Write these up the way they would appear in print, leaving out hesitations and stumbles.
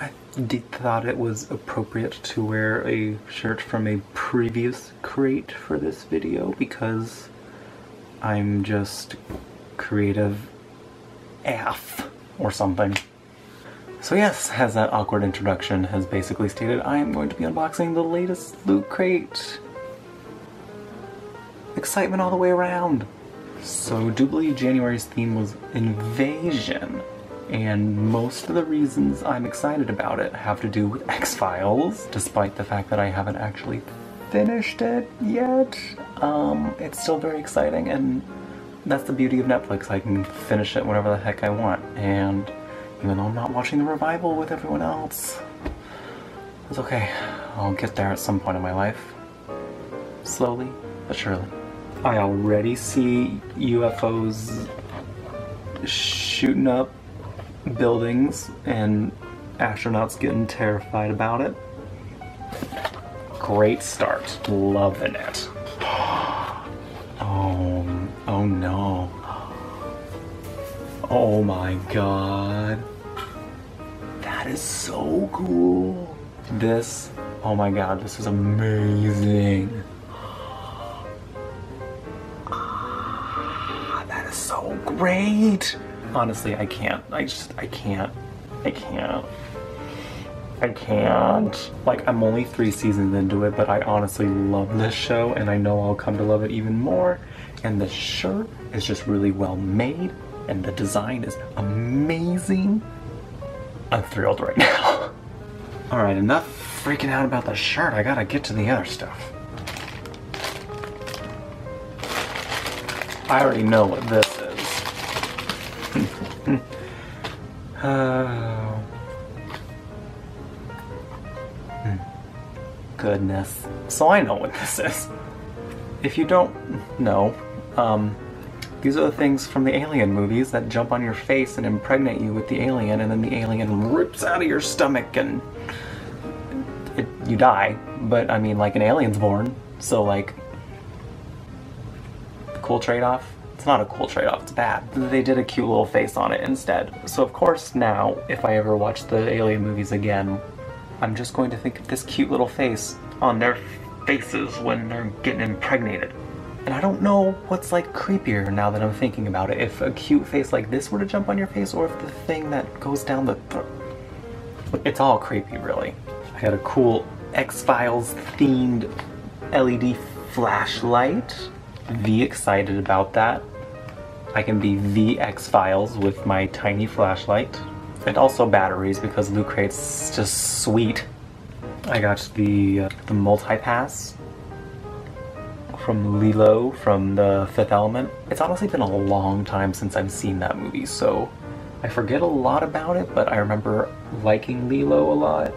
I thought it was appropriate to wear a shirt from a previous crate for this video because I'm just creative AF or something. So yes, as that awkward introduction has basically stated, I am going to be unboxing the latest Loot Crate. Excitement all the way around. So Doobly January's theme was invasion, and most of the reasons I'm excited about it have to do with X-Files, despite the fact that I haven't actually finished it yet. It's still very exciting, and that's the beauty of Netflix. I can finish it whenever the heck I want, and even though I'm not watching the revival with everyone else, it's okay. I'll get there at some point in my life. Slowly, but surely. I already see UFOs shooting up buildings and astronauts getting terrified about it. Great start. Loving it. Oh no. Oh my god. That is so cool. This, oh my god, this is amazing. Ah, that is so great. Honestly, I can't. I can't. Like, I'm only 3 seasons into it, but I honestly love this show, and I know I'll come to love it even more. And the shirt is just really well made, and the design is amazing. I'm thrilled right now. Alright, enough freaking out about the shirt. I gotta get to the other stuff. I already know what this is. Goodness. So I know what this is. If you don't know, these are the things from the Alien movies that jump on your face and impregnate you with the alien, and then the alien rips out of your stomach and you die. But I mean, like, an alien's born, so like, cool trade-off? It's not a cool trade-off, it's bad. They did a cute little face on it instead. So of course now, if I ever watch the Alien movies again, I'm just going to think of this cute little face on their faces when they're getting impregnated. And I don't know what's, like, creepier now that I'm thinking about it. If a cute face like this were to jump on your face, or if the thing that goes down the throat. It's all creepy, really. I got a cool X-Files themed LED flashlight. V excited about that. I can be the X-Files with my tiny flashlight. And also batteries, because Loot Crate's just sweet. I got the multi-pass from Lilo from The Fifth Element. It's honestly been a long time since I've seen that movie, so I forget a lot about it, but I remember liking Lilo a lot.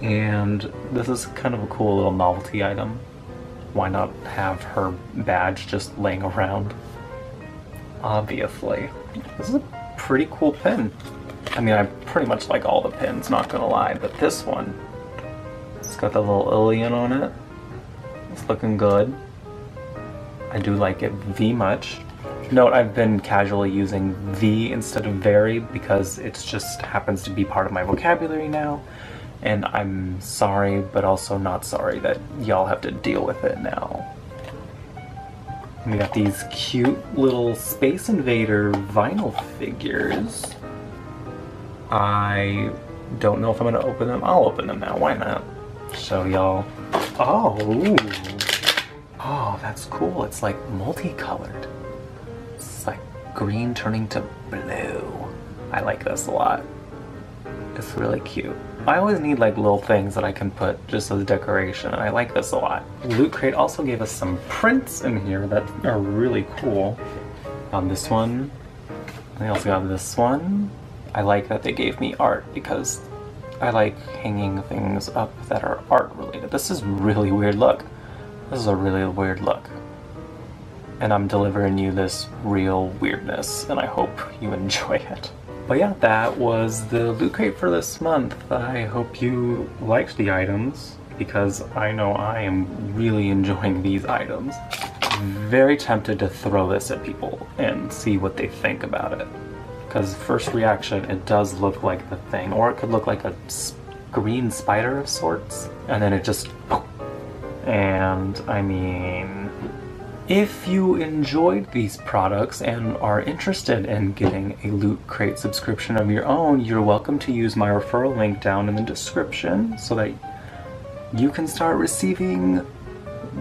And this is kind of a cool little novelty item. Why not have her badge just laying around? Obviously. This is a pretty cool pin. I mean, I pretty much like all the pins, not gonna lie, but this one, it's got the little alien on it. It's looking good. I do like it V much. Note, I've been casually using V instead of very because it just happens to be part of my vocabulary now, and I'm sorry, but also not sorry that y'all have to deal with it now. We got these cute little Space Invader vinyl figures. I don't know if I'm gonna open them. I'll open them now, why not? So y'all, oh, that's cool. It's like multicolored. It's like green turning to blue. I like this a lot. It's really cute. I always need, like, little things that I can put just as decoration, and I like this a lot. Loot Crate also gave us some prints in here that are really cool. This one. They also got this one. I like that they gave me art because I like hanging things up that are art related. This is really weird look. This is a really weird look. And I'm delivering you this real weirdness, and I hope you enjoy it. But yeah, that was the Loot Crate for this month. I hope you liked the items, because I know I am really enjoying these items. I'm very tempted to throw this at people and see what they think about it. Because first reaction, it does look like the Thing, or it could look like a green spider of sorts, and then it just... And I mean, if you enjoyed these products and are interested in getting a Loot Crate subscription of your own, you're welcome to use my referral link down in the description so that you can start receiving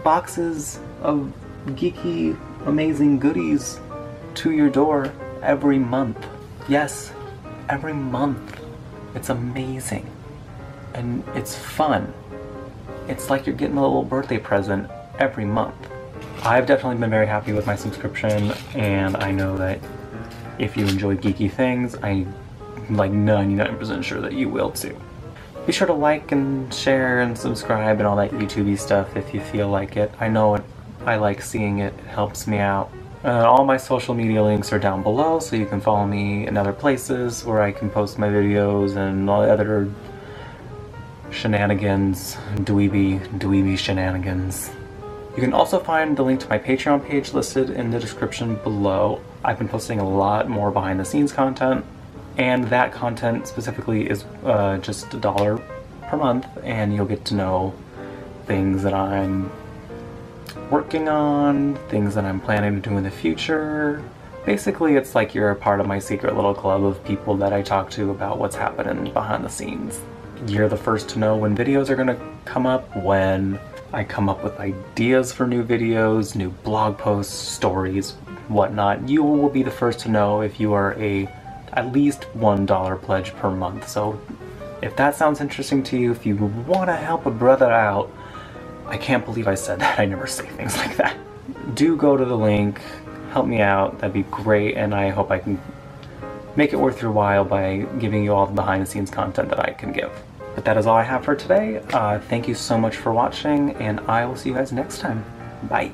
boxes of geeky, amazing goodies to your door every month. Yes, every month. It's amazing. And it's fun. It's like you're getting a little birthday present every month. I've definitely been very happy with my subscription, and I know that if you enjoy geeky things, I'm like 99% sure that you will too. Be sure to like and share and subscribe and all that YouTube-y stuff if you feel like it. I know it, I like seeing it. It helps me out. All my social media links are down below, so you can follow me in other places where I can post my videos and all the other shenanigans, dweeby shenanigans. You can also find the link to my Patreon page listed in the description below. I've been posting a lot more behind the scenes content, and that content specifically is just $1 per month, and you'll get to know things that I'm working on, things that I'm planning to do in the future. Basically, it's like you're a part of my secret little club of people that I talk to about what's happening behind the scenes. You're the first to know when videos are going to come up, when I come up with ideas for new videos, new blog posts, stories, whatnot. You will be the first to know if you are at least $1 pledge per month. So if that sounds interesting to you, if you want to help a brother out, I can't believe I said that. I never say things like that. Do go to the link, help me out. That'd be great, and I hope I can make it worth your while by giving you all the behind-the-scenes content that I can give. But that is all I have for today. Thank you so much for watching, and I will see you guys next time. Bye!